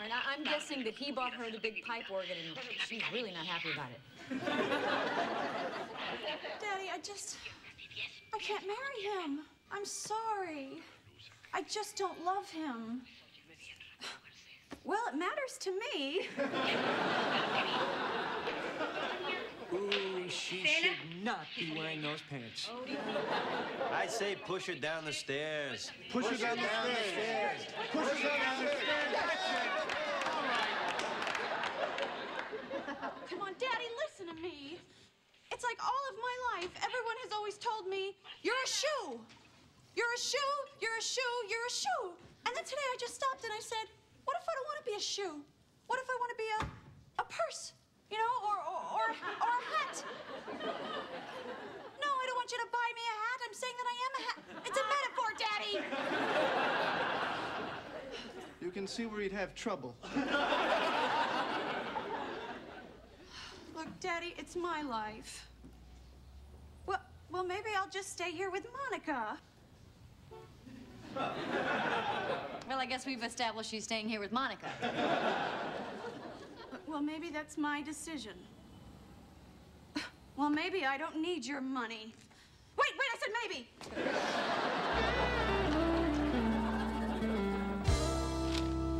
Right, I'm guessing that he bought her the big pipe organ and she's really not happy about it. Daddy, I can't marry him. I'm sorry. I just don't love him. Well, it matters to me. Ooh, she should not be wearing those pants. I say push her down the stairs. Push her down the stairs. Push her down the stairs. That's it. All right. Come on, Daddy, listen to me. It's like all of my life, everyone has always told me, you're a shoe. You're a shoe, you're a shoe, you're a shoe. And then today I just stopped and I said, what if I don't want to be a shoe? What if I want to be a purse? You know, or a hat? No, I don't want you to buy me a hat. I'm saying that I am a hat. It's a metaphor, Daddy. You can see where you'd have trouble. Look, Daddy, it's my life. Well, maybe I'll just stay here with Monica. Well, I guess we've established she's staying here with Monica. Well, maybe that's my decision. Well, maybe I don't need your money. Wait, I said maybe!